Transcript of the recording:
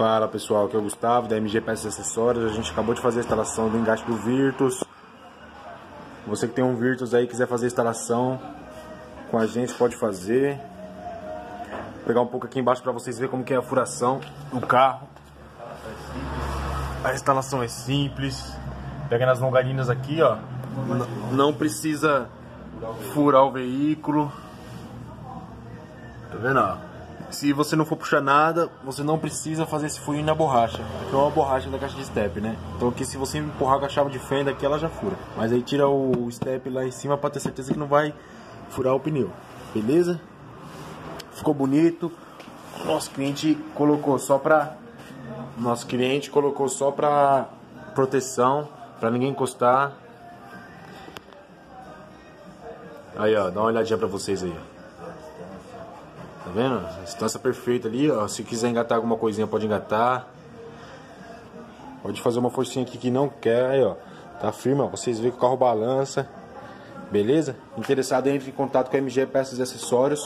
Fala pessoal, aqui é o Gustavo da MG Peças e Acessórios. A gente acabou de fazer a instalação do engate do Virtus. Você que tem um Virtus aí, quiser fazer a instalação com a gente, pode fazer. Vou pegar um pouco aqui embaixo para vocês verem como que é a furação do carro. A instalação é simples. Pega nas longarinas aqui, ó. Não precisa furar o veículo. Tá vendo, ó? Se você não for puxar nada, você não precisa fazer esse furinho na borracha. Aqui é uma borracha da caixa de step, né? Então aqui, se você empurrar com a chave de fenda aqui, ela já fura. Mas aí tira o step lá em cima para ter certeza que não vai furar o pneu. Beleza? Ficou bonito. Nosso cliente colocou só para proteção, para ninguém encostar. Aí, ó, dá uma olhadinha para vocês aí, ó. Tá vendo? A distância perfeita ali, ó. Se quiser engatar alguma coisinha, pode engatar. Pode fazer uma forcinha aqui que não quer. Aí, ó. Tá firme, ó. Vocês veem que o carro balança. Beleza? Interessado, entre em contato com a MG Peças e Acessórios.